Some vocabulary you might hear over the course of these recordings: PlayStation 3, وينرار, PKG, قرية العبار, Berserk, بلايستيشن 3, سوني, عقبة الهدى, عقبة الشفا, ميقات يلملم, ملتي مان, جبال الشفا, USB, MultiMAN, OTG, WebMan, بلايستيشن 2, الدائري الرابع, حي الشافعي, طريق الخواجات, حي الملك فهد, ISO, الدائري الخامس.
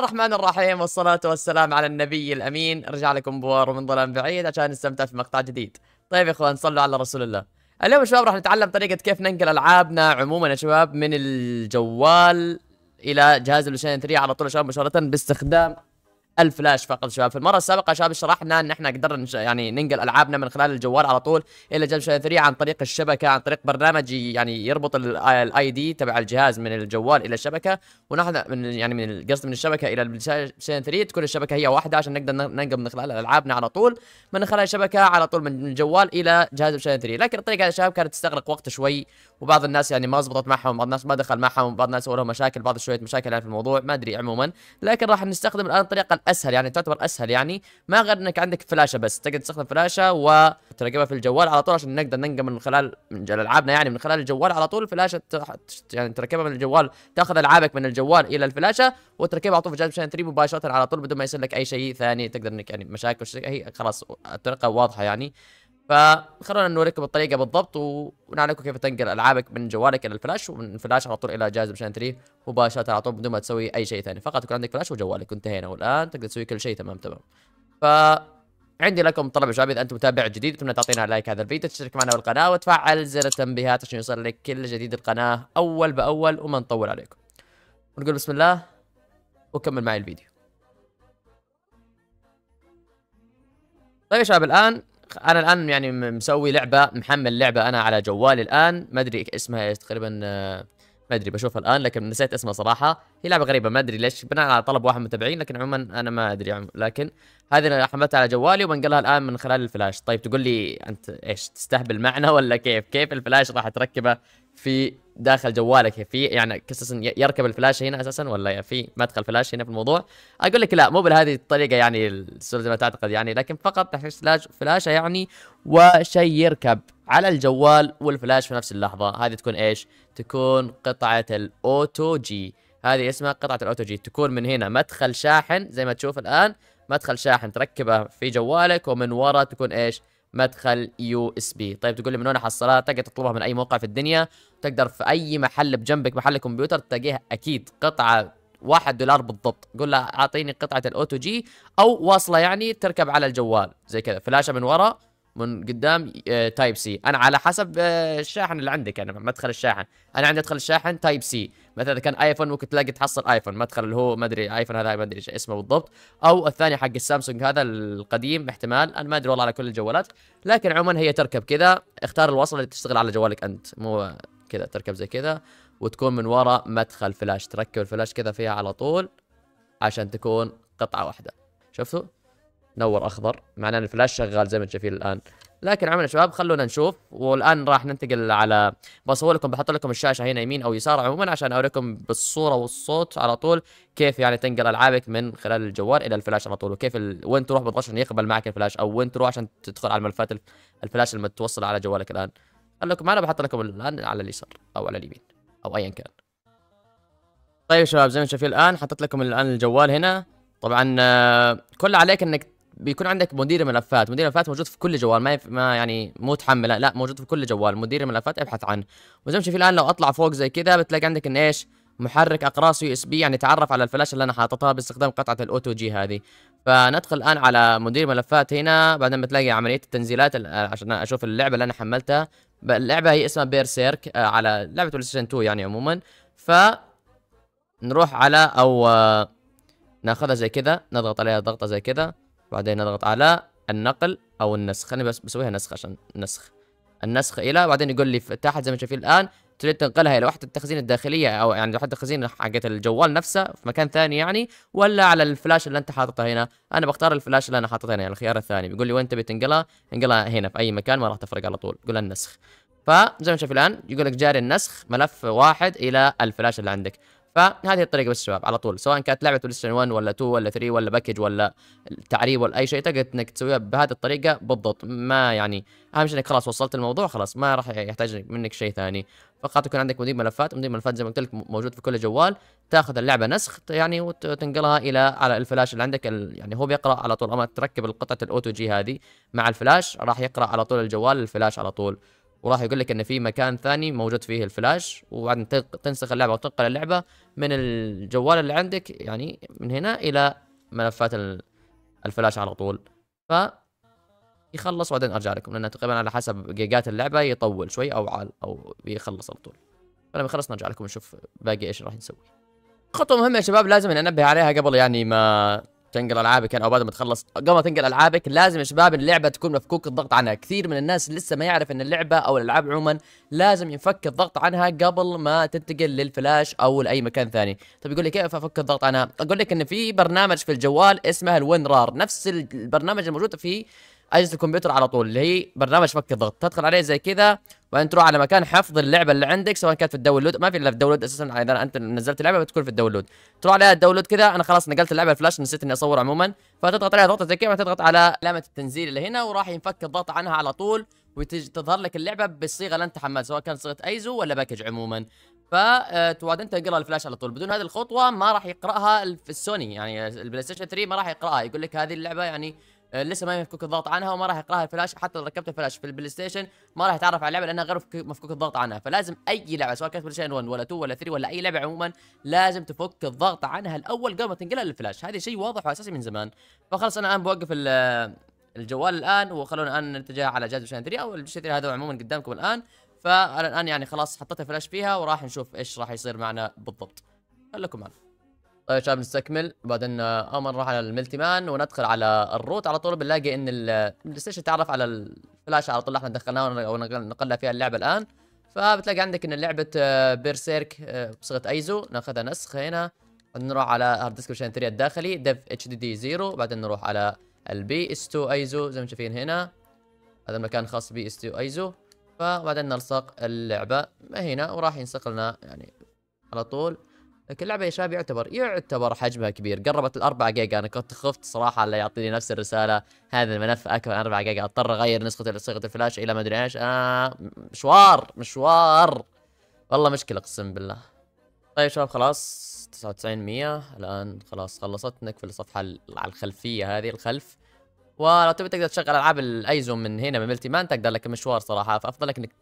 الرحمن الرحيم، والصلاة والسلام على النبي الأمين. رجع لكم بوار ومن ظلام بعيد عشان نستمتع في مقطع جديد. طيب يا اخوان صلوا على رسول الله. اليوم يا شباب راح نتعلم طريقة كيف ننقل ألعابنا عموما يا شباب من الجوال إلى جهاز البلايستيشن 3 على طول يا شباب مباشرة باستخدام الفلاش فقط يا شباب. في المرة السابقة يا شباب شرحنا ان احنا قدرنا يعني ننقل ألعابنا من خلال الجوال على طول إلى جهاز البلايستيشن 3 عن طريق الشبكة، عن طريق برنامج يعني يربط الاي دي تبع الجهاز من الجوال إلى الشبكة، ونحن من الشبكة إلى البلايستيشن 3 تكون الشبكة هي واحدة عشان نقدر ننقل من خلال ألعابنا على طول من خلال الشبكة على طول من الجوال إلى جهاز البلايستيشن 3. لكن الطريقة هذه يا شباب كانت تستغرق وقت شوي، وبعض الناس يعني ما زبطت معهم، بعض الناس ما دخل معهم، بعض الناس سووا لهم مشاكل، بعض شوية مشاكل يعني في الموضوع ما أدري عموما. لكن راح نستخدم الآن الطريقة الأسهل، يعني تعتبر أسهل يعني ما غير إنك عندك فلاشة، بس تقدر تستخدم فلاشة وتركبها في الجوال على طول عشان نقدر ننقل من خلال ألعابنا يعني من خلال الجوال على طول. الفلاشة يعني تركبها من الجوال، تاخذ ألعابك من الجوال إلى الفلاشة وتركبها على طول في جهاز بلايستيشن 3 مباشرة على طول بدون ما يصير لك أي شيء ثاني تقدر إنك يعني مشاكل. هي خلاص الطريقة واضحة يعني، فخلونا نوريكم الطريقه بالضبط ونعلمكم كيف تنقل العابك من جوالك الى الفلاش ومن الفلاش على طول الى جهاز بلايستيشن 3 مباشره على طول بدون ما تسوي اي شيء ثاني، فقط يكون عندك فلاش وجوالك وانتهينا. والان تقدر تسوي كل شيء تمام. فعندي لكم طلب يا شباب، اذا انت متابع جديد اتمنى تعطينا لايك هذا الفيديو، تشترك معنا بالقناه وتفعل زر التنبيهات عشان يوصلك كل جديد القناه اول باول وما نطول عليكم. ونقول بسم الله وكمل معي الفيديو. طيب يا شباب الان انا يعني مسوي لعبه، محمل لعبه انا على جوالي الان، ما ادري اسمها تقريبا، ما ادري بشوفها الان لكن نسيت اسمها صراحه. هي لعبه غريبه ما ادري ليش بناء على طلب واحد من المتابعين، لكن عموما انا ما ادري. لكن هذه انا حملتها على جوالي وبنقلها الان من خلال الفلاش. طيب تقول لي انت ايش تستهبل معنا ولا كيف الفلاش راح تركبه في داخل جوالك؟ في يعني اساسا يركب الفلاش هنا اساسا ولا في مدخل فلاش هنا في الموضوع؟ اقول لك لا، مو بهذه الطريقه يعني زي ما تعتقد يعني، لكن فقط تحتاج فلاشه يعني وشيء يركب على الجوال والفلاش في نفس اللحظه. هذه تكون ايش؟ تكون قطعه الاوتو جي، هذه اسمها قطعه الاوتو جي. تكون من هنا مدخل شاحن زي ما تشوف الان، مدخل شاحن تركبه في جوالك، ومن ورا تكون ايش؟ مدخل USB. طيب تقول لي من وين حصلها؟ تقدر تطلبها من اي موقع في الدنيا، تقدر في اي محل بجنبك، محل كمبيوتر تلاقيها اكيد قطعه $1 بالضبط. قول له اعطيني قطعه الاوتو جي او واصله يعني تركب على الجوال زي كذا، فلاشه من ورا من قدام تايب سي. انا على حسب الشاحن اللي عندك، انا مدخل الشاحن، انا عندي مدخل الشاحن تايب سي. مثلا اذا كان ايفون ممكن تلاقي تحصل ايفون مدخل اللي هو ما ادري ايفون هذا ما ادري ايش اسمه بالضبط، او الثاني حق السامسونج هذا القديم احتمال، انا ما ادري والله على كل الجوالات. لكن عموما هي تركب كذا، اختار الوصله اللي تشتغل على جوالك انت، مو كذا تركب زي كذا، وتكون من وراء مدخل فلاش، تركب الفلاش كذا فيها على طول عشان تكون قطعه واحده. شفتوا؟ نور اخضر معناه الفلاش شغال زي ما تشوفين الان. لكن عموما يا شباب خلونا نشوف. والان راح ننتقل على، بصور لكم بحط لكم الشاشه هنا يمين او يسار عموما عشان اوريكم بالصوره والصوت على طول كيف يعني تنقل العابك من خلال الجوال الى الفلاش على طول، وكيف وين تروح بالضبط عشان يقبل معك الفلاش، او وين تروح عشان تدخل على الملفات الفلاش المتوصله على جوالك الان. خلوكم معنا، بحط لكم الان على اليسار او على اليمين او ايا كان. طيب شباب زي ما تشوفين الان حطيت لكم الان الجوال هنا. طبعا كل عليك انك بيكون عندك مدير ملفات، مدير ملفات موجود في كل جوال، ما يعني مو تحمله، لا موجود في كل جوال مدير ملفات، ابحث عنه. وزي ما تشوفي الان لو اطلع فوق زي كذا بتلاقي عندك ان ايش؟ محرك اقراص USB، يعني تعرف على الفلاشه اللي انا حاططها باستخدام قطعه الاوتو جي هذه. فندخل الان على مدير ملفات هنا، بعدين بتلاقي عمليه التنزيلات عشان اشوف اللعبه اللي انا حملتها. اللعبه هي اسمها بيرسيرك على لعبه بلايستيشن 2 يعني عموما. ف نروح على او ناخذها زي كذا، نضغط عليها ضغطه زي كذا، بعدين نضغط على النقل او النسخ. خليني بس بسويها نسخ عشان النسخ الى، بعدين يقول لي تحت زي ما شايفين الان تريد تنقلها الى وحده التخزين الداخليه او يعني وحده التخزين حقت الجوال نفسه في مكان ثاني يعني، ولا على الفلاش اللي انت حاططها هنا. انا بختار الفلاش اللي انا حاططها هنا، الخيار الثاني. بيقول لي وين تبي تنقلها؟ انقلها هنا في اي مكان ما راح تفرق على طول، قول النسخ. فزي ما شايفين الان يقول لك جاري النسخ ملف واحد الى الفلاش اللي عندك. فهذه الطريقه بس شباب على طول، سواء كانت لعبه بلايستيشن 1 ولا 2 ولا 3 ولا باكج ولا تعريب ولا اي شيء، تقدر انك تسويها بهذه الطريقه بالضبط. ما يعني اهم شيء انك خلاص وصلت الموضوع، خلاص ما راح يحتاج منك شيء ثاني، فقط يكون عندك مدير ملفات. مدير ملفات زي ما قلت لك موجود في كل جوال، تاخذ اللعبه نسخ يعني وتنقلها الى على الفلاش اللي عندك يعني هو بيقرا على طول. اما تركب القطعه الاوتو جي هذه مع الفلاش راح يقرا على طول الجوال الفلاش على طول. وراح يقول لك ان في مكان ثاني موجود فيه الفلاش، وبعدين تنسخ اللعبه وتنقل اللعبه من الجوال اللي عندك يعني من هنا الى ملفات الفلاش على طول. ف يخلص وبعدين ارجع لكم، لانه تقريبا على حسب جيجات اللعبه يطول شوي او يخلص على طول. فلما يخلص نرجع لكم نشوف باقي ايش راح نسوي. خطوه مهمه يا شباب لازم ننبه عليها قبل يعني ما تنقل العابك، او بعد ما تخلص قبل ما تنقل العابك لازم يا شباب اللعبه تكون مفكوك الضغط عنها. كثير من الناس لسه ما يعرف ان اللعبه او الالعاب عموما لازم ينفك الضغط عنها قبل ما تنتقل للفلاش او لاي مكان ثاني. طيب يقول لي كيف افك الضغط عنها؟ اقول لك ان في برنامج في الجوال اسمه الوينرار، نفس البرنامج الموجود في اجهزه الكمبيوتر على طول، اللي هي برنامج فك الضغط. تدخل عليه زي كذا وبعدين تروح على مكان حفظ اللعبه اللي عندك، سواء كانت في الداونلود، ما في الا في الداونلود اساسا، اذا انت نزلت اللعبه بتكون في الداونلود. تروح عليها الداونلود كذا، انا خلاص نقلت اللعبه الفلاش نسيت اني اصور عموما، فتضغط عليها ضغطه زي كذا، تضغط على علامه التنزيل اللي هنا وراح ينفك الضغط عنها على طول، وتظهر لك اللعبه بالصيغه اللي انت حملتها سواء كانت صيغه ايزو ولا باكج عموما. فبعدين تقرا الفلاش على طول. بدون هذه الخطوه ما راح يقراها السوني، يعني البلاي ستيشن 3 ما راح يقراها، يقول لك هذه اللعبه يعني لسه ما مفكوك الضغط عنها وما راح يقراها الفلاش. حتى لو ركبت الفلاش في البلاي ستيشن ما راح يتعرف على اللعبه لانها غير مفكوك الضغط عنها. فلازم اي لعبه سواء كانت بلاي ستيشن 1 ولا 2 ولا 3 ولا اي لعبه عموما لازم تفك الضغط عنها الاول قبل ما تنقلها للفلاش، هذا شيء واضح واساسي من زمان. فخلص انا الان بوقف الجوال الان، وخلونا الان نتجه على جهاز بلاي ستيشن 3 او البلاي ستيشن 3 هذا عموما قدامكم الان. فانا الان يعني خلاص حطيت الفلاش فيها وراح نشوف ايش راح يصير معنا بالضبط. خليكم معنا. طيب يا شباب نستكمل، بعدين امر نروح على الملتي مان وندخل على الروت على طول، بنلاقي ان البلاي ستيشن تعرف على الفلاش على طول احنا دخلناها ونقلنا فيها اللعبه الان. فبتلاقي عندك ان لعبه بيرسيرك بصيغه ايزو، ناخذها نسخ هنا، نروح على هارد ديسك بلاي ستيشن 3 الداخلي ديف اتش دي دي 0، بعدين نروح على البي اس 2 ايزو زي ما شايفين هنا، هذا المكان خاص بي اس 2 ايزو. فبعدين نلصق اللعبه هنا وراح ينسق لنا يعني على طول. لكن اللعبه يا شباب يعتبر حجمها كبير، قربت ال 4 جيجا. انا كنت خفت صراحه لا يعطيني نفس الرساله هذا الملف اكبر من 4 جيجا، اضطر اغير نسخه صيغه الفلاش الى ما ادري ايش. مشوار والله، مشكله اقسم بالله. طيب يا شباب خلاص 99% الان خلاص خلصت. نقفل الصفحه على الخلفيه هذه الخلف، ولو تبي تقدر تشغل العاب الايزو من هنا من ملتي مان تقدر، لك مشوار صراحه. فافضل لك انك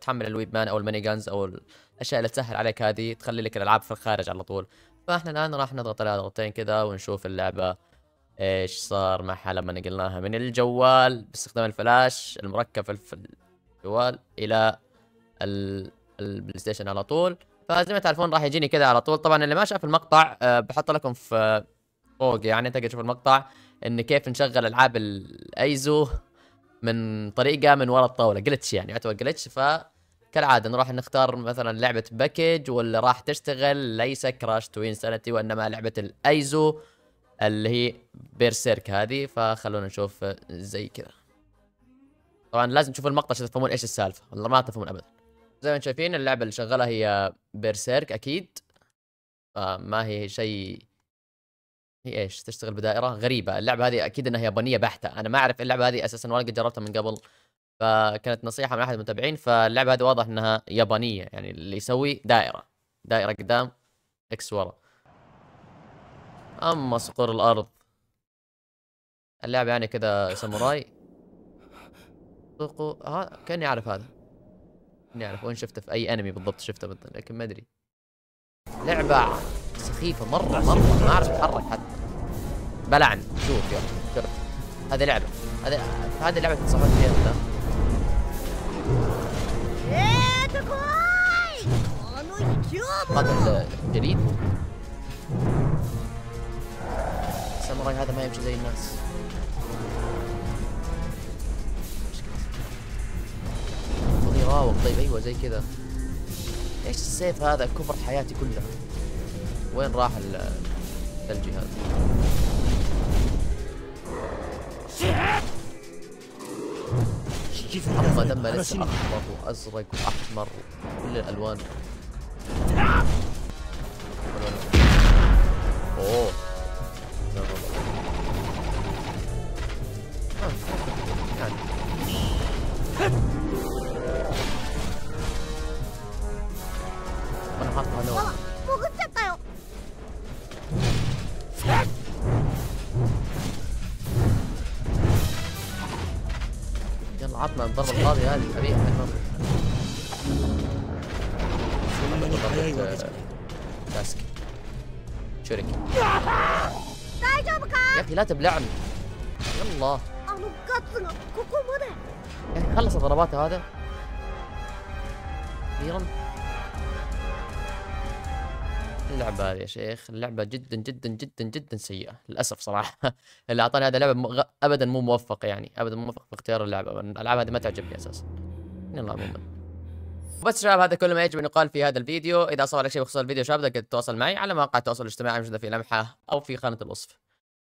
تحمل الويب مان او المانيجانز او الاشياء اللي تسهل عليك هذه، تخلي لك الالعاب في الخارج على طول. فاحنا الان راح نضغط عليها ضغطتين كذا ونشوف اللعبه ايش صار معها لما نقلناها من الجوال باستخدام الفلاش المركب في الجوال الى البلاي ستيشن على طول. فزي ما تعرفون راح يجيني كذا على طول. طبعا اللي ما شاف المقطع بحط لكم في فوق، يعني تقدر تشوف المقطع ان كيف نشغل العاب الايزو من طريقه من ورا الطاوله، جلتش يعني يعتبر جلتش. فكالعاده نروح نختار مثلا لعبه باكج واللي راح تشتغل ليس كراش توين سنتي، وانما لعبه الايزو اللي هي بيرسيرك هذه. فخلونا نشوف زي كذا. طبعا لازم تشوفوا المقطع عشان تفهمون ايش السالفه، والله ما تفهمون ابدا. زي ما شايفين اللعبه اللي شغالها هي بيرسيرك اكيد، ما هي شيء هي ايش تشتغل بدائره غريبه. اللعبه هذه اكيد انها يابانيه بحته، انا ما اعرف اللعبه هذه اساسا ولا قد جربتها من قبل، فكانت نصيحه من احد المتابعين. فاللعبه هذه واضح انها يابانيه، يعني اللي يسوي دائره قدام اكس ورا. اما صقور الارض اللعبه يعني كذا ساموراي كاني اعرف هذا، كاني اعرف وين شفته في اي انمي بالضبط شفته بالضبط، لكن ما ادري. لعبه سخيفه مره ما اعرف اتحرك حتى بلعن. شوف يلا هذه لعبه، هذه لعبه تصحون فيها انت. هذا الجليد الساموراي هذا ما يمشي زي الناس. خذ يراوغ. طيب ايوه زي كذا. ايش السيف هذا كبر حياتي كلها؟ وين راح الثلجي هذا؟ كيف حطه دمه لسه احمر وازرق واحمر وكل الالوان. اوه لا والله انا حاطها هنا. عطنا الضربة الفاضية هذه أبيها ضربة داسك شركة يا أخي لا تبلعني يلا يا أخي خلص ضرباته هذا أخيرا. اللعبة هذه يا شيخ اللعبة جدا جدا جدا جدا سيئة للأسف صراحة. اللي أعطاني هذا لعبة أبدا مو موفق يعني أبدا مو موفق في اختيار اللعبة. الألعاب هذه ما تعجبني أساسا يلا عموما. وبس شباب هذا كل ما يجب أن يقال في هذا الفيديو. إذا صار لك شيء بخصوص الفيديو شباب تقدر تتواصل معي على مواقع التواصل الاجتماعي موجودة في لمحة أو في خانة الوصف.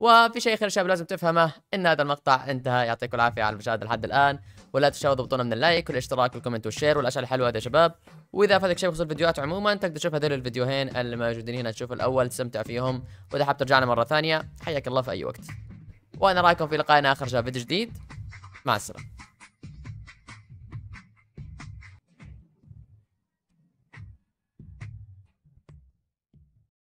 وفي شيء خير شباب لازم تفهمه أن هذا المقطع انتهى. يعطيكم العافية على المشاهدة لحد الآن ولا تنسوا ضغطونا من اللايك والاشتراك والكومنت والشير والأشياء الحلوة هذا يا شباب. واذا فاتك شيء بخصوص الفيديوهات عموما تقدر تشوف هذول الفيديوهين اللي موجودين هنا تشوف الاول تستمتع فيهم. واذا حاب ترجعنا مره ثانيه حياك الله في اي وقت. وانا رايكم في لقائنا اخر شباب فيديو جديد. مع السلامه.